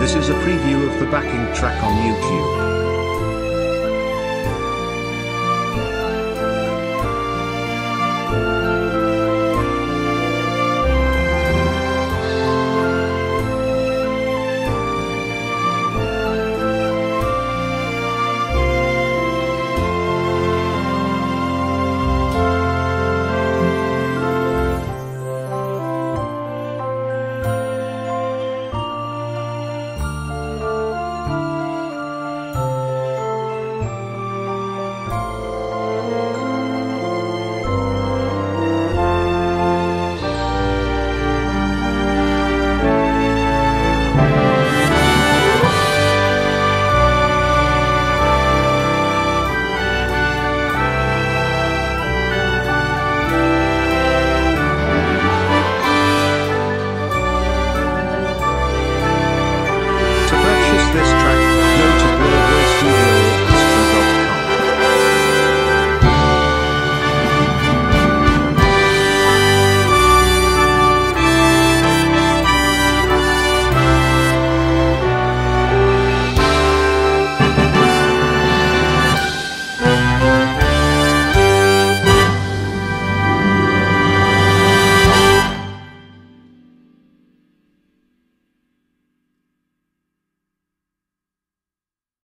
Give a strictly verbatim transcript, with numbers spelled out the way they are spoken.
This is a preview of the backing track on YouTube.